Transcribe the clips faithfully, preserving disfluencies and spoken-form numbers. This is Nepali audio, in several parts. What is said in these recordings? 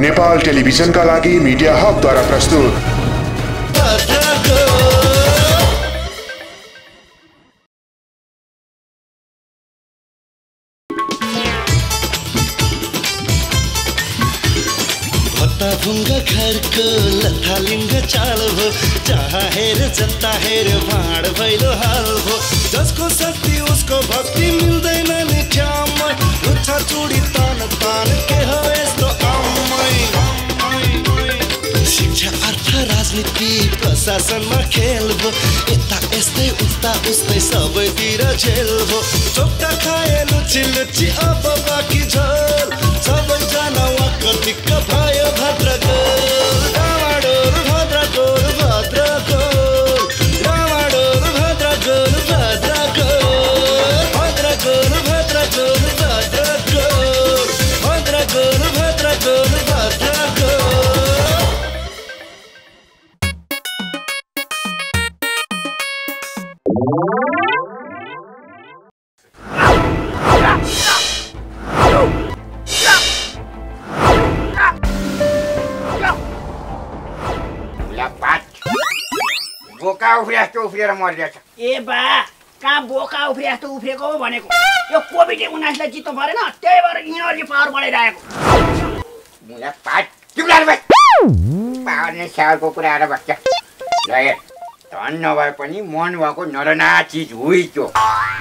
नेपाल टेलिभिजन का लागि मीडिया हब द्वारा प्रस्तुत। भुंगा घर को लथालिंग चाल हो जहा हेर जता हेर भाड़ भैलो हाल हो जसको शक्ति उसको भक्ति मिल्दैन नि ख्याम उठा चुडी तान तान के हो यस्तो आम्मै शिक्षा अर्थ राजनीति प्रशासनमा खेल्बो यता यस्तै उता उस्तै सबैतिर झेल्बो चोक्का खाए लुची लुची अब बाँकी झोल सबै जना वाक्क दिक्क भयो ए बा कहाँ बोका उफ्रिया जस्तो उफ्रेको हो भनेको यो कोभिड उन्नाइसलाई जित्नु परेन त्यही भएर इनर्जी पावर बढाइरहेको मुला पाट तिमीलाई भाइ पावर नै सारको कुरा आएर बस्छ ल हे धन नभए पनि मन भएको नरना चीज हुई त्यो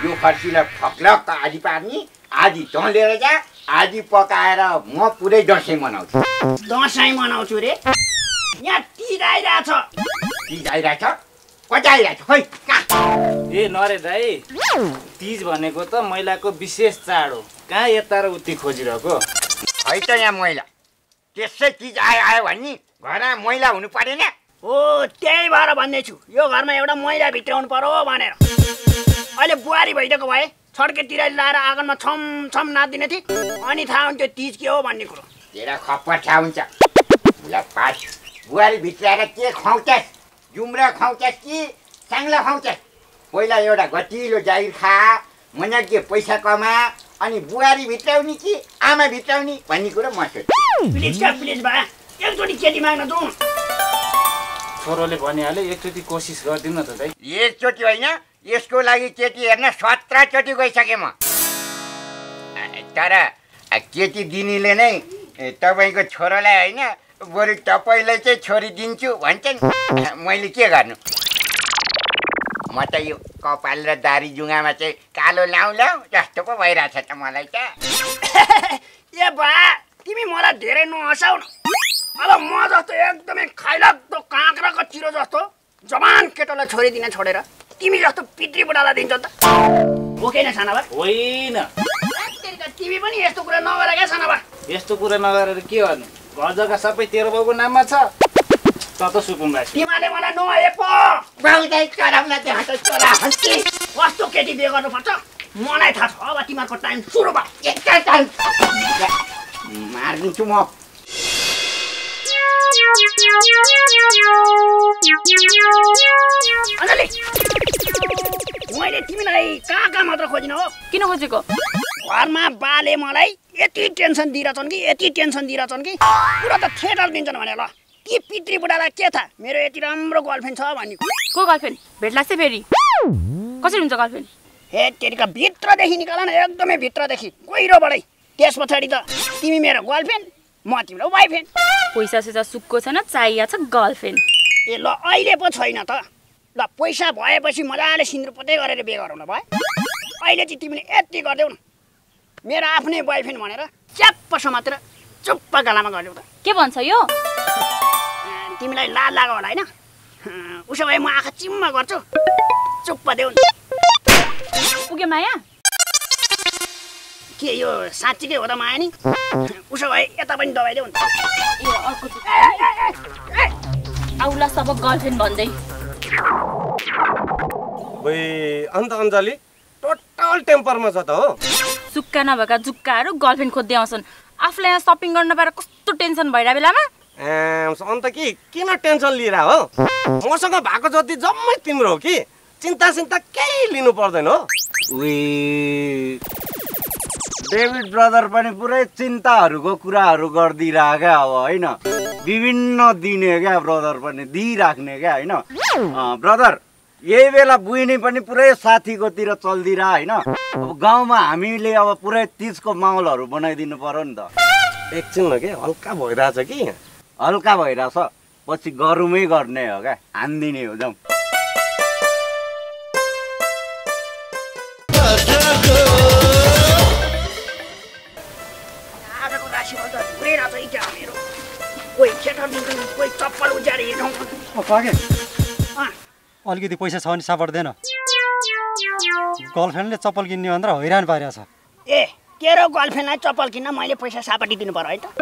यो खर्चीलाई फक्लक आदि पार्नी आदि धन लिएर जा आदि पकाएर म पुरै दसैँ मनाउँछु दसैँ मनाउँछु रे यहाँ तीज आइराछ तीज आइराछ ए नरे दाई तीज भनेको त मैलाको विशेष चाड हो कहाँ यता र उति खोजिरहेको है त यहाँ मैला त्यसै तीज आयो आयो भन्ने घरमा मैला हुनु परेन हो त्यही भएर भन्दैछु यो घरमा एउटा मैला भित्राउनु पर्यो भनेर अहिले बुहारी भइदिएको भए छड्केतिर लाएर आँगनमा छम छम नाच्दिने थिए अनि थाहा हुन्थ्यो तीज के हो भन्ने कुरो तेरा खप्पर थाहा हुन्छ बुहारी भित्राएर के खुवाउँछ जुमरा खुवाउँछ कि साङ्ला खुवाउँछ पहिला एउटा घटिलो जागिर खा मन्याकले पैसा कमा अनि बुहारी भित्राउने कि आमा भित्राउने भन्ने कुरो म सोच्छु प्लिज प्लिज बा एकचोटि केटी माग्न जाउँ छोरोले भनिहाले एकचोटि कोसिस गर्दिन त दाइ एकचोटि होइन यसको लागि केटी हेर्न सत्र चोटि गइसके म तर केटी दिनेले नै तपाईँको छोरोलाई होइन बरू तपाईँलाई चाहिँ छोरी दिन्छु भन्छ नि मैले के गर्नु म त यो कपाल र दारी जुङ्गामा चाहिँ कालो लाउँ लाउँ जस्तो पो भइरहेछ त मलाई त ए बा तिमी मलाई धेरै नहसाउ न अब म जस्तो एकदमै खैलाग्दो काँक्राको चिरो जस्तो जवान केटालाई छोरी दिन छोडेर तिमी जस्तो पितृ बुढालाई दिन्छ त ओके न सानाबा होइन तिमी पनि यस्तो कुरा नगर क्या सानाबा यस्तो कुरा नगरेर के गर्नु घर जग्गा सबै तेरो बाउको नाममा छ त त सुकुम्बा तिमीले मलाई नहे पो बाउलाई कराउला त्यो हट चरा हस्ती वस्तो केटी बिहे गर्नुपर्छ मलाई थाहा छ अब तिमीको टाइम सुरु भयो एकै टाइम मार्दिन्छु म अनले मैले तिमीलाई कहाँ कहाँ मात्र खोजिन हो किन खोजेको घरमा बाले मलाई यति टेन्सन दिइरहेछन् कि यति टेन्सन दिइरहेछन् कि पुरा त थिएटर दिन्छन् भने ल ती पितृ बुढालाई के थाहा मेरो यति राम्रो गर्लफ्रेन्ड छ भन्ने को गर्लफ्रेन्ड भेट्ला चाहिँ फेरि कसरी हुन्छ गर्लफ्रेन्ड हे तेरिका भित्रदेखि निकाल न एकदमै भित्रदेखि कोइरोबाटै त्यस पछाडि त तिमी मेरो गर्लफ्रेन्ड म तिम्रो वाइफ्रेन्ड पैसा सेसा सुक्को छैन चाहिया छ गर्लफ्रेन्ड ए ल अहिले पो छैन त ल पैसा भएपछि मजाले सिन्दुरपत्तै गरेर बिहे गरौँ न भयो अहिले चाहिँ तिमीले यति गर्दैउ न मेरो आफ्नै बोयफ्रेन्ड भनेर च्याप्प समातेर चुप्प गालामा गल्यौ त के भन्छ यो तिमीलाई लाज लाग्यो होला हैन उसो भए म आँखा चिम्मा गर्छु चुप्प देऊ पुग्यो माया के यो साँच्चीकै हो त माया नि उसो भए यता पनि दबाइदेऊ नि यो अर्को आउला सब गर्लफ्रेन्ड भन्दै बे अन्त अञ्जली टोटल टेम्परमा छ त हो सुक्का नभएका जुक्काहरू गर्लफ्रेन्ड खोज्दै आउँछन् आफूलाई यहाँ सपिङ गर्न नपाएर कस्तो टेन्सन भइरहेको बेलामा अन्त कि किन टेन्सन लिएर हो मसँग भएको जति जम्मै तिम्रो हो कि चिन्ता सिन्ता केही लिनु पर्दैन हो उयो डेभिड ब्रदर पनि पुरै चिन्ताहरुको कुराहरु गर्दिरागा हो हैन, विभिन्न दिने क्या ब्रदर पनि दिइराख्ने क्या हैन। ब्रदर यही बेला बुइनी पनि पुरै साथीकोतिर चल्दिरा हैन। अब गाउँमा हामीले अब पुरै तीजको माहौलहरु बनाइदिनु पर्यो नि त। एकछिन के हल्का भइराछ कि हल्का भइराछ पछि गरुमै गर्ने हो क्या, हान्दिने हो जाउँ। अलिकति पैसा छ भने सापट्दैन, गर्लफ्रेन्डले चप्पल किन्ने भनेर हैरान पारिरहेछ। ए के र गर्लफ्रेन्डलाई चप्पल किन्न मैले पैसा सापटी दिनु पर्यो है त।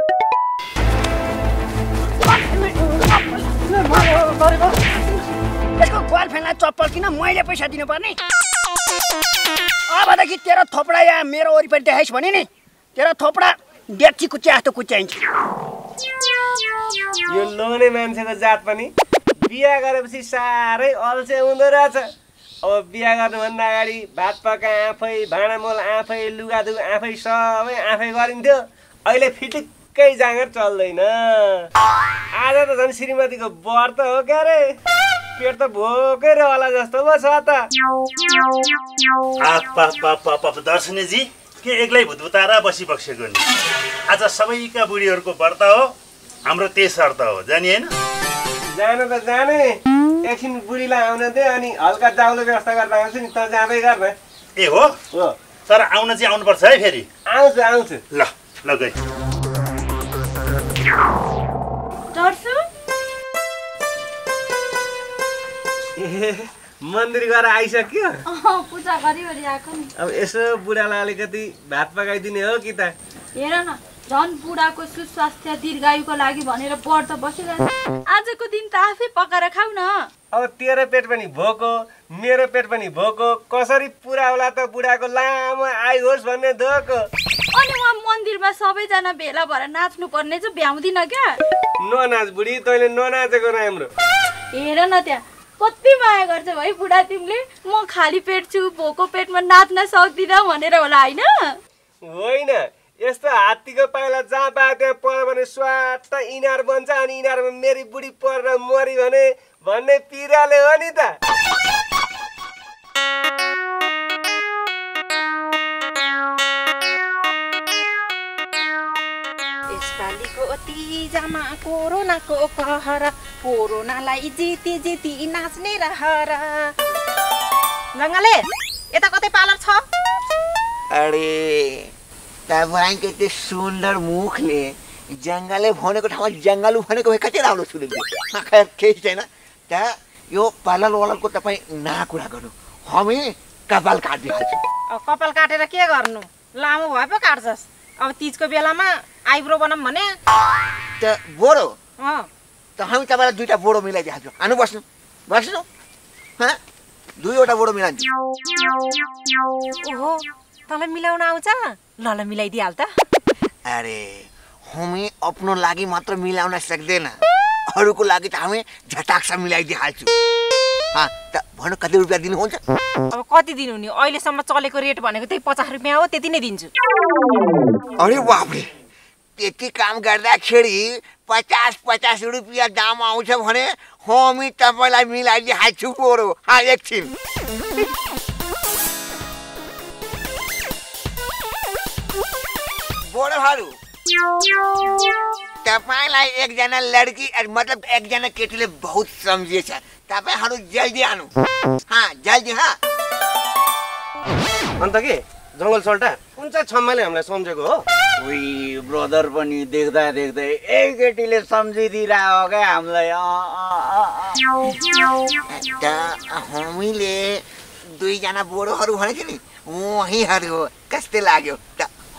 त्यसको गर्लफ्रेन्डलाई चप्पल किन्न मैले पैसा दिनुपर्ने। अबदेखि तेरो थोपडा या मेरो वरिपरि देखाइस् भने नि तेरो थोपडा डेक्ची कुच्चा जस्तो कुच्याइन्छ। यो लोने मान्छेको जात पनि बिहा गरेपछि साह्रै अल्छे हुँदो रहेछ। अब बिहा गर्नुभन्दा अगाडि भात पका आफै, भाँडामोल आफै, लुगा धु आफै, सबै आफै गरिन्थ्यो। अहिले फिटिक्कै जाँगर चल्दैन। आज त झन् श्रीमतीको वर त हो क्या रे, पेट त भोकै रहला जस्तो पो छ त। आप्पाप्पाप्पाप्पा दर्शनीजी के एक्लै भुतभुतारा बसिबक्सेको नि? आज सबैका बुढीहरूको व्रत हो, हाम्रो त्यही शर्त हो, जाने होइन? जान त जाने, एकछिन बुढीलाई आउन दे अनि हल्का जाउलो व्यवस्था गर्दा हुन्छ नि, त जाँदै गर्ने। ए हो हो, तर आउन चाहिँ आउनुपर्छ है फेरि। आउँछु आउँछु, ल ल गए। दर्शु ए मन्दिर गएर आइसक्यो? अँ पूजा गरिवरि आएको नि। अब यसो बुढालाई अलिकति भात पकाइदिने हो कि त? हेर न झन् बुढाको सुस्वास्थ्य दीर्घायुको लागि भनेर व्रत बसिरहेको, आजको दिन त आफै पकाएर खाऊ न। अब तेरो पेट पनि भोको, मेरो पेट पनि भोको, कसरी पुरा होला त बुढाको लामो आयु होस् भन्ने धोको। अनि म मन्दिरमा सबैजना भेला भएर नाच्नु पर्ने चाहिँ भ्याउँदिन क्या। ननाच बुढी, तैँले ननाचेको राम्रो। हेर न त्यहाँ कति माया गर्छ भाइ बुढा तिमीले, म खाली पेट छु भोको पेटमा नाच्न सक्दिनँ भनेर होला होइन? होइन, यस्तो हात्तीको पाइला जहाँ पायो त्यहाँ पर्यो भने स्वाट इनार बन्छ, अनि इनारमा मेरी बुढी परेर मरि भने भन्ने पिराले हो नि त। यसपालिको अति जमा कोरोनाको कहर, कोरोनालाई जिति जिति नाच्ने रहर। रङ्गाले यता कतै पार्लर छ? अरे तपाईँको त्यो सुन्दर मुखले जङ्गलले भनेको ठाउँमा जङ्गलु भनेको भए कति राम्रो सुनिन्छ। खैर केही छैन, त्यहाँ यो पार्लरवालाको तपाईँ नकुरा गर्नु, हामी कपाल काटिदिन्छौँ। अब कपाल काटेर के गर्नु, लामो भए पो काट्छस्। अब तिजको बेलामा आइब्रो बनाऊँ भने त बोरो, त हामी तपाईँलाई दुईवटा बोरो मिलाइदिन्छौँ। आउनु बस्नु बस्नु, दुईवटा बोरो मिलाइदिन्छ। ओहो तँलाई मिलाउन आउँछ? ल ल मिलाइदिहाल त। अरे हामी आफ्नो लागि मात्र मिलाउन सक्दैन, अरूको लागि त हामी झटाक्स मिलाइदिहाल्छु। हाँ त भन्नु कति रुपियाँ दिनुहुन्छ? अब कति दिनु नि, अहिलेसम्म चलेको रेट भनेको त्यही पचास रुपियाँ हो, त्यति नै दिन्छु। अरे बाफले, त्यति काम गर्दाखेरि पचास पचास रुपियाँ दाम आउँछ भने हामी तपाईँलाई मिलाइदिहाल्छु बरु। हाँ एकछिन तपाईलाई एकजना लड्की मतलब एकजना केटीले बहुत सम्झिएछ, तपाईँहरू जल्दी आउनु। हाँ जल्दी। हाँ अन्त के जङ्गल सोल्टा कुन चाहिँ छम्माले हामीलाई सम्झेको हो? उही ब्रदर पनि देख्दा देख्दै एक केटीले सम्झिदिरा हो क्या हामीलाई। त हामीले दुईजना बोरोहरू भनेको नि उहीहरू हो, कस्तो लाग्यो त?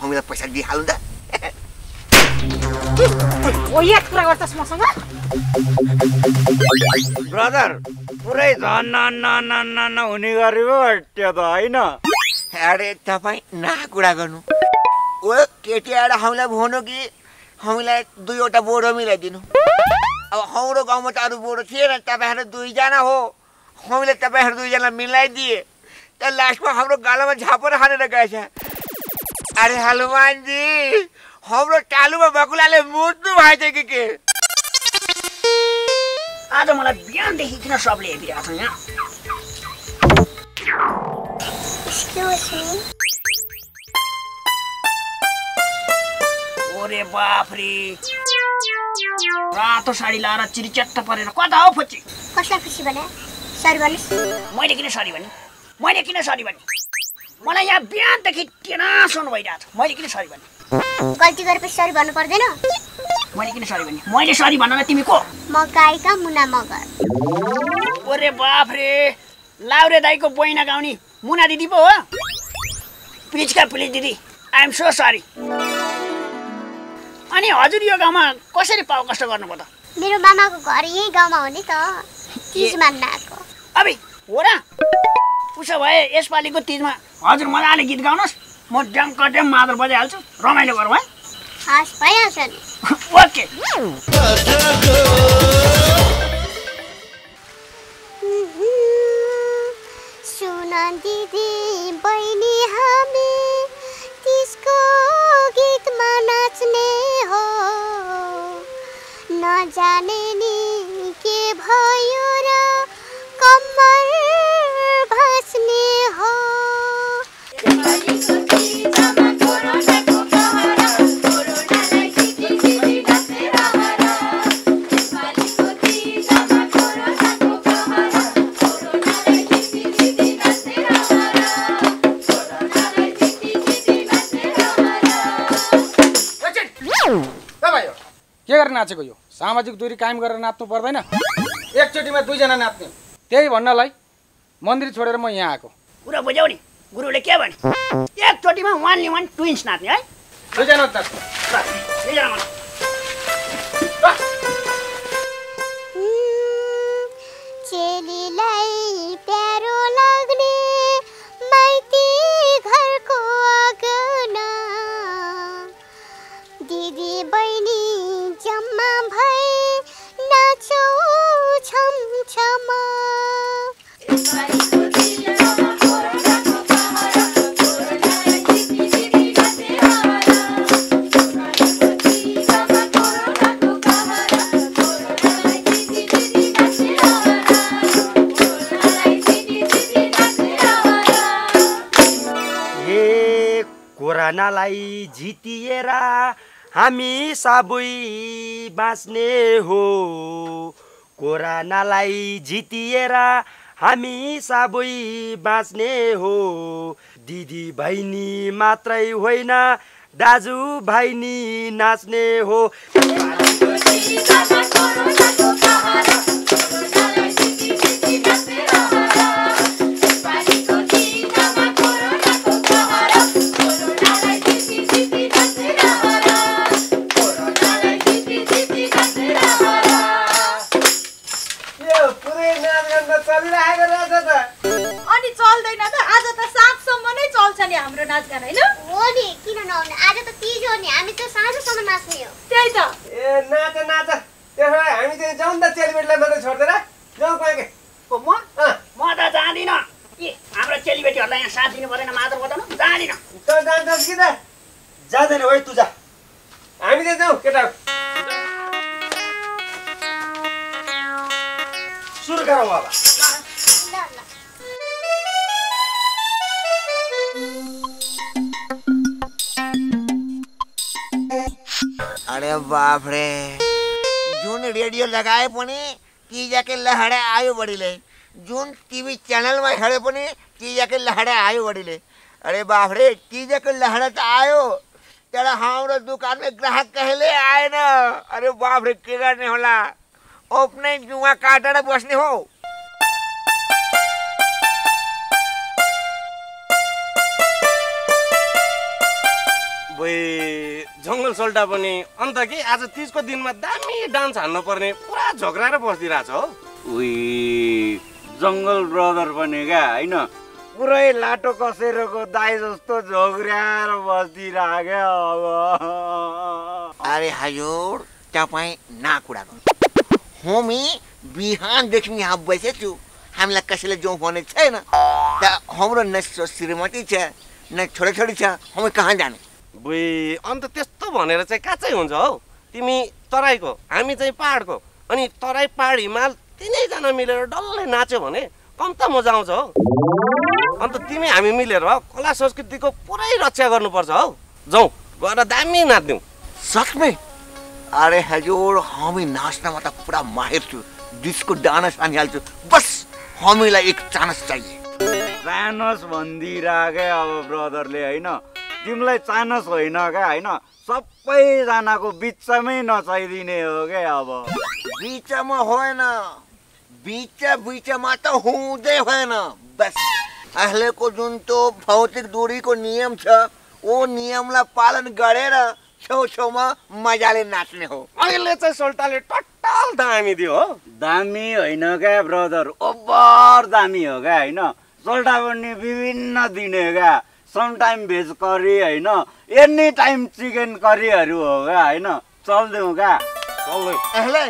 हामीलाई पैसा दिइहाल्नु त। ओया कुरा गर्छस् मसँग? ब्रदर पुरै झन् न न न न हुने गरी हो त्यो त हैन। अरे तपाईँ नकुरा गर्नु, ओ केटी आएर हामीलाई भन्नु कि हामीलाई दुईवटा बोरो मिलाइदिनु। अब हाम्रो गाउँमा त अरू बोरो थिएन, तपाईँहरू दुईजना हो, हामीले तपाईँहरू दुईजना मिलाइदिए त लास्टमा हाम्रो गालामा झापड हानेर गएछ। अरे हनुमान जी हम लोग कालू में बकुला ले मुट्ठू भाई देखे के आज हमारा बियान देखी कितना सब ले भी आता है यार। Excuse me। ओरे बाप रे रातों साड़ी लारा चिरिचट्टा परे ना कौन दाव फची? कौशल फची बने? साड़ी बनी? मैं देखी ना साड़ी बनी। मैं देखी ना साड़ी बनी। मलाई यहाँ बिहान देखि कितना सुन भइराछ मैले किन सरी भन्ने गल्ती गरेपछि सरी भन्नु पर्दैन मैले किन सरी भन्ने मैले सरी भन्नलाई तिमीको मकाइका मुना मगर ओरे बाप रे लाउरे दाइको बहिना गाउनी मुना दिदी पो हो प्लिज का प्लिज दिदी आई एम सो सरी अनि हजुर यो गाउँमा कसरी पाउ कष्ट गर्नु भयो त मेरो मामाको घर यही गाउँमा हो नि त तीज मान्न आको अबे हो र उसो भए यसपालिको तीजमा हजुर मजाले गीत गाउनुस् म डमकटे मादल बजाइहाल्छु रमाइलो गरौँ है हास भइहाल्छ नि ओके सुन दिदी बहिनी हामी त्यसको गीतमा नाच्ने हो नजाने नि के भयो र कम्मर बस्ने हो के गरेर नाचेको यो सामाजिक दूरी कायम गरेर नाच्नु पर्दैन एकचोटिमा दुईजना नाच्ने त्यही भन्नलाई मन्दिर छोडेर म यहाँ आएको कुरा बुझ्यौ नि गुरुले के भने एकचोटिमा वानली वान ट्विन्स नाच्ने है दुईजना त दुईजना चेलीलाई प्यारो लाग्ने माइती घरको आँगना दिदी बहिनी जम्मा भई नाचौ छम छमा ए कोरोनालाई जितिएर हामी सबै बाँच्ने हो कोरोनालाई जितिएर हामी सबै बाँच्ने हो दिदी बहिनी मात्रै होइन दाजु भाइनी नाच्ने हो लगाए पनि तीजा के लहरा आयो बढीले जुन टीवी चैनल में खड़े पनि तीजा के लहरा आयो बढीले अरे बाप रे तीजा के लहरा तो आयो तेरा हमारे दुकान में ग्राहक कहले आए ना अरे बाप रे के गर्ने होला अपने जुवा काटेर बस्ने हो जंगल सोल्टा पनि अन्त के आज तीज को दिन में दामी डांस हान्न पर्ने पूरा झगड़ा बस्ती हो उई जंगल ब्रदर बने क्या है पूरे लाटो कसेर को दाई जस्तो झगड़ा बस्ती क्या अब अरे हजुर तपाईं ना कुरा हामी बिहान देखि यहाँ बसेछु हामीलाई कसैले जो भने छैन हाम्रो न श्रीमती छ न छोराछोरी छ हामी कहाँ जाने बुई अन्त त्यस्तो भनेर चाहिँ काचै हुन्छ हौ तिमी तराईको हामी चाहिँ पहाडको अनि तराई पहाड हिमाल तीनैजना मिलेर डल्लै नाच्यो भने कम त मजा आउँछ हौ। अन्त तिमी हामी मिलेर कला संस्कृतिको पुरै रक्षा गर्नुपर्छ हौ। जाउँ गएर दामी नाच्दिउँ। सक्मे अरे हजुर हामी नाच्नमा त पुरा माहिर छु डिस्को डान्स आनिहाल्छु बस हामीलाई एक चान्स चाहिए। चान्स भन्दिराकै अब ब्रदरले हैन तिमीलाई चान्स होइन क्या हैन सबैजनाको बिचमै नचाइदिने हो क्या अब बिचमा होइन बीच बीचमा त हुँदै होइन बस अहिलेको जुन त्यो भौतिक दूरीको नियम छ ओ नियमलाई पालन गरेर छेउछेउमा मजाले नाच्ने हो। अहिले चाहिँ सोल्टाले टट्टाल दामी दियो हो दामी होइन क्या ब्रदर ओभर दामी हो क्या होइन सोल्टा पनि विभिन्न दिने क्या समटाइम भेज करी होइन एनी टाइम चिकन करीहरू हो क्या होइन चल्दिउँ क्या अहिले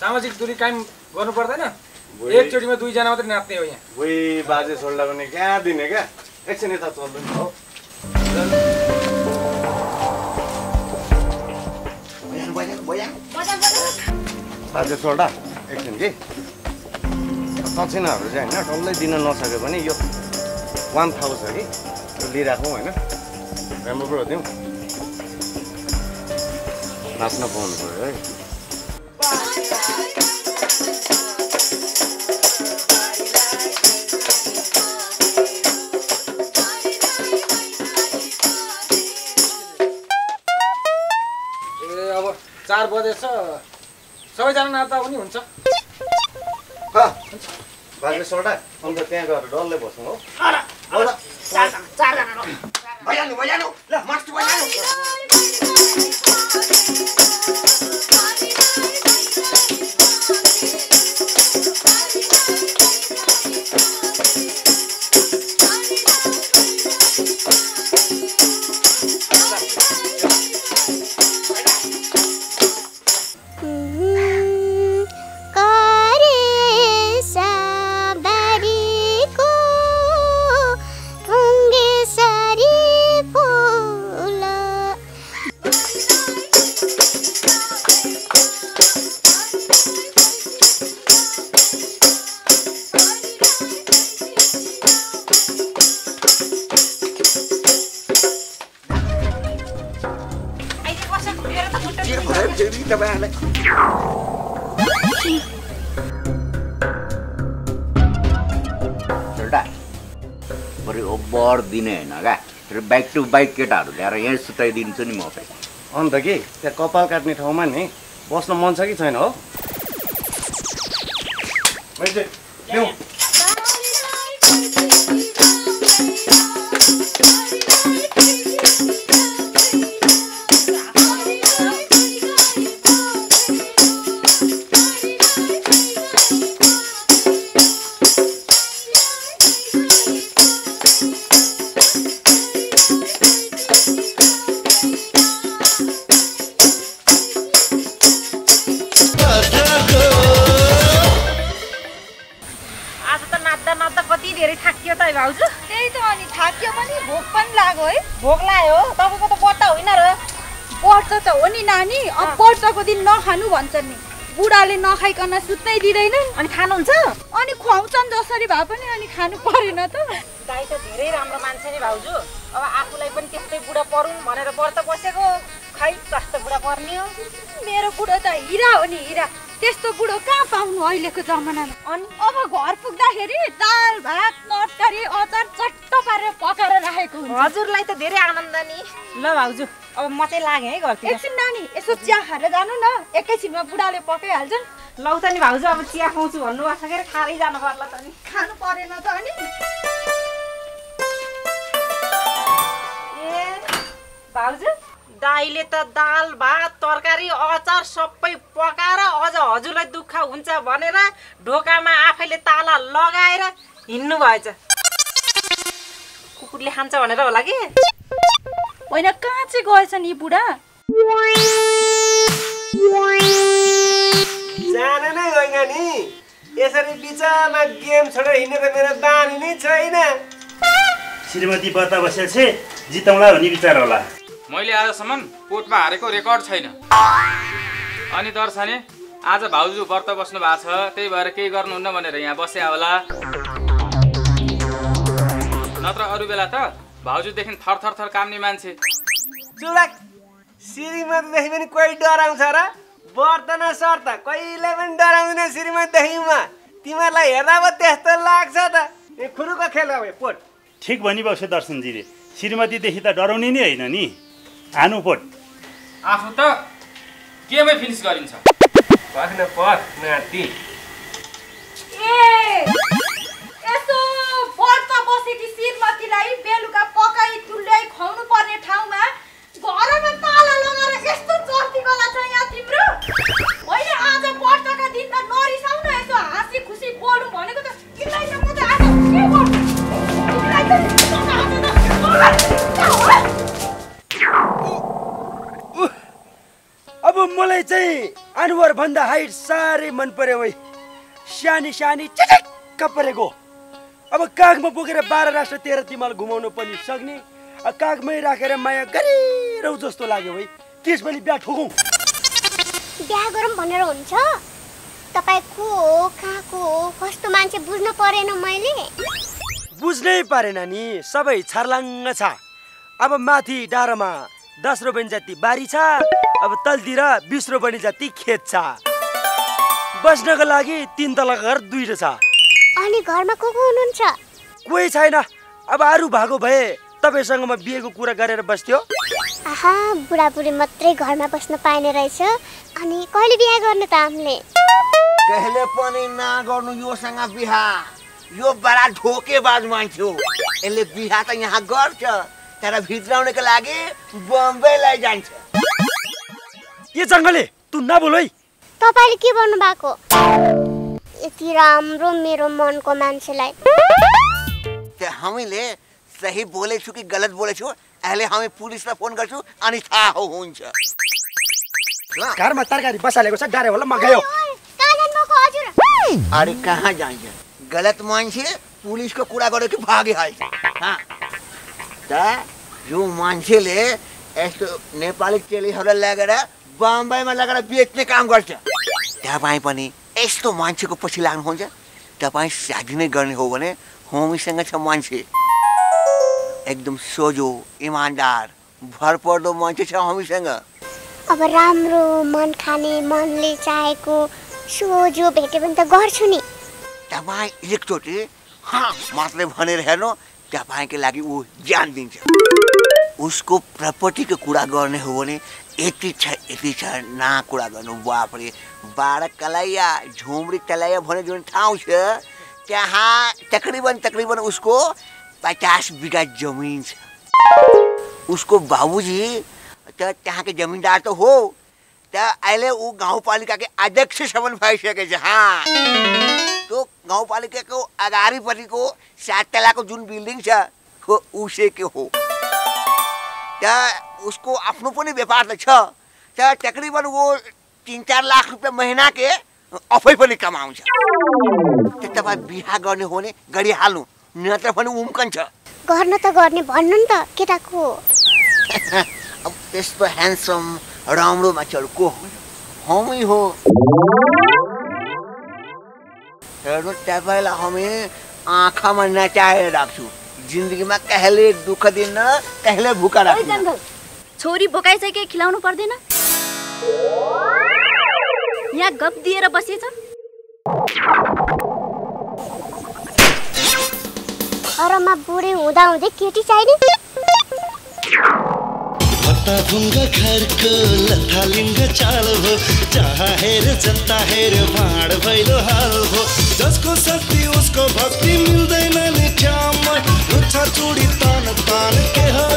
सामाजिक दूरी कायम गर्नु पर्दैन एकचोटी में दुई जना मात्र नाच्ने हो यहाँ वे बाजे सोल्डा पनि क्या दिने क्या एकछिन यता चल्दैन हो बयान बयान बयान बाजे सोल्डा एकछिन के दक्षिणाहरु चाहिँ हैन टल्लै दिन नसके पनि यो एक हजार हो कि यो लिराखौं हैन राम्रो कुरा दिउँ नाच्न पाउनु पर्यो है। चार बजे सबैजना नाता पनि हुन्छ बाजे सोल्टा अन्त त्यहाँ गएर डल्लै बस्नु हो भइहाल्नु भइहाल्नु ल मस्त बाइक टू बाइक केटाहरू ल्याएर यहाँ सुताइदिन्छु नि म फेरि। अन्त के त्यहाँ कपाल काट्ने ठाउँमा नि बस्न मन छ कि छैन हो बुढाले नखाइकन सुत्नै दिदैनन् अनि खानुहुन्छ अनि खुवाउँछन् जसरी भए पनि अनि खानु पर्दैन त। दाइ त धेरै राम्रो मान्छे नि भाउजू, अब आफुलाई पनि त्यस्तै बुढा परुँ भनेर व्रत बसेको, खै कस्तो बुढा पर्ने हो। मेरो बुढो त हिरा हो नि हिरा, त्यस्तो बुढो कहाँ पाउनु अहिलेको जमानामा। अनि अब घर पुग्दाखेरि दाल भात तरकारी अचार चट्ट पारेर पकाएर राखेको हुन्छ। हजुरलाई त धेरै आनन्द नि। ल भाउजू अब म चाहिँ लागे है घरतिर। एकछिन नानी यसो चिया खाएर जानु न, एकैछिनमा बुढाले पकाइहाल्छन्। लौ त नि भाउजू अब चिया खाउँछु भन्नु भसकेर खाँदै जानु पर्ला त नि, खानु परेन त अनि। ए भाउजू दाइले त दाल भात तरकारी अचार सबै पकाएर अझ हजुरलाई दुःख हुन्छ भनेर ढोकामा आफैले ताला लगाएर हिँड्नु भएछ। कुकुरले खान्छ भनेर होला कि होइन, कहाँ चाहिँ गएछन् यी बुढा? जान नै गएन नि, यसरी बिचमा गेम छोडेर हिँड्ने त मेरो बानी नै छैन। श्रीमती बता बसेछे जिताउँला भन्ने विचार होला। मैले आजसम्म कोर्टमा हारेको रेकर्ड छैन। अनि दर्शने आज भाउजू व्रत बस्नु भएको छ, त्यही भएर केही गर्नुहुन्न भनेर यहाँ बसे होला, नत्र अरू बेला त भाउजूदेखि थर थर थर काम्ने मान्छे। चुडाक श्रीमतीदेखि पनि कोही डराउँछ र? व्रत न सर्त कहिले पनि डराउँदैन श्रीमतीदेखिमा, तिमीहरूलाई हेर्दा पो त्यस्तो लाग्छ त। खुरुको खेल हो पोट। ठिक भनिबस्यो दर्शनजीले, श्रीमतीदेखि त डराउने नै होइन नि। आनु पोट, आफू त केमै फिनिस गरिन्छ। पर्न पर नाति। ए यसो व्रत बसेकी श्रीमतीलाई बेलुका पकाइ तुल्याइ खुवाउनु पर्ने ठाउँमा घरमा ताला लगाएर यस्तो चर्ती गला छ यहाँ तिम्रो? मैले आज व्रतका दिन त नरिसाउ न, यसो हाँसी खुसी बोलु भनेको त तिमीलाई त म त आज के गर्छु तिमीलाई त आज त। अब मलाई चाहिँ अनुहार भन्दा हाइट साह्रै मन पर्यो है, सानी सानी चिटिक्क परेको। अब कागमा बोकेर बाह्र राष्ट्र तेह्र तिमाल घुमाउनु पनि सक्ने, कागमै राखेर माया गरिरहु जस्तो लाग्यो है। त्यसपछि बिहा ठोकौँ, बिहा गरौँ भनेर हुन्छ? तपाईँ को हो कहाँको हो कस्तो मान्छे बुझ्नु परेन, मैले बुझ्नै पारेन नि, सबै छर्लाङ्ग छ। अब माथि डाँडोमा दस रोपनी जति बारी छ, अब तलतिर बीस रोपनी जति खेत छ, बस्नको लागि तीन तला घर दुईटा छ। अनि घरमा को को हुनुहुन्छ? कोही छैन। अब अरू भएको भए तपाईँसँग म बिहेको कुरा गरेर बस्थ्यो। आहा बुढाबुढी मात्रै घरमा बस्न पाइने रहेछ, अनि कहिले बिहा गर्ने त? हामीले कहिले पनि नगर्नु योसँग बिहा, यो बडा धोकेबाज मान्छे हो। यसले बिहा त यहाँ गर्छ तर भित्राउनको लागि बम्बई लैजान्छ। ए जङ्गले तु नबोल है, तपाईले के भन्नु भएको? यति राम्रो मेरो मनको मान्छेलाई त हामीले सही बोलेछु कि गलत बोलेछु, अहिले हामी पुलिसलाई फोन गर्छु अनि थाहा हुन्छ। घरमा तरकारी बसालेको छ, डारे होला म गयो। अरे कहाँ जान्छ गलत मान्छे, पुलिसको कुरा गर्यो कि भागिहाल्छ। यो मान्छेले यस्तो नेपाली चेलीहरूलाई लगेर बम्बईमा लगेर बेच्ने काम गर्छ। तपाईँ पनि यस्तो मान्छेको पछि लाग्नुहुन्छ? तपाईँ शादी नै गर्ने हो भने होमीसँग छ मान्छे, एकदम सोझो इमान्दार भरपर्दो मान्छे छ होमीसँग। अब राम्रो मन खाने मनले चाहेको सोझो भेट्यो भने त गर्छु नि। तपाईँ एकचोटि हाँ मात्रै भनेर हेर्नु, तपाईँकै लागि ऊ ज्यान दिन्छ। उसको प्रपर्टीको कुरा गर्ने हो भने यति छ यति छ ना कुरा गर्नु। बापरे बाह्र कलैया झुम्री तलैया भन्ने जुन ठाउँ छ त्यहाँ तकरिबन तकरिबन उसको पचास बिघा जमिन छ। उसको बाबुजी त त्यहाँकै जमिनदार त हो, त अहिले ऊ गाउँपालिकाकै अध्यक्षसम्म भइसकेको छ। हाँ त्यो गाउँपालिकाको अगाडिपट्टिको सात तलाको जुन बिल्डिङ छ त्यो उसैको हो, त्यहाँ उसको आफ्नो पनि व्यापार त छ। त्यहाँ तकरिबन वो तिन चार लाख रुपियाँ महिनाकै आफै पनि कमाउँछ। तपाईँ बिहा गर्ने हो भने गरिहाल्नु, नत्र पनि उम्कन्छ। गर्न त गर्ने भन्नु नि त केटाको। अब त्यस्तो ह्यान्डसम राम्रो मान्छेहरू को हो? हमी हो तपाईलाई हामी आँखामा नचाएर राख्छु। जिन्दगीमा कहिले दुःख दिन कहिले भुका राख्छु। अंकल छोरी भोकाइसके खिलाउनु पर्दैन। यहाँ गफ दिएर बसेछ। अरे म बुढी हुँदा हुँदै केटी चाहिने। पत्ता भुङ्गा घरको लथालिङ्ग चाल हो। चाह हेर जनता हेर भाड भैलो हाल हो। जसको शक्ति उसको भक्ति मिल्दैन नि च्याम। रुच्छ चुडी तान तान के हो।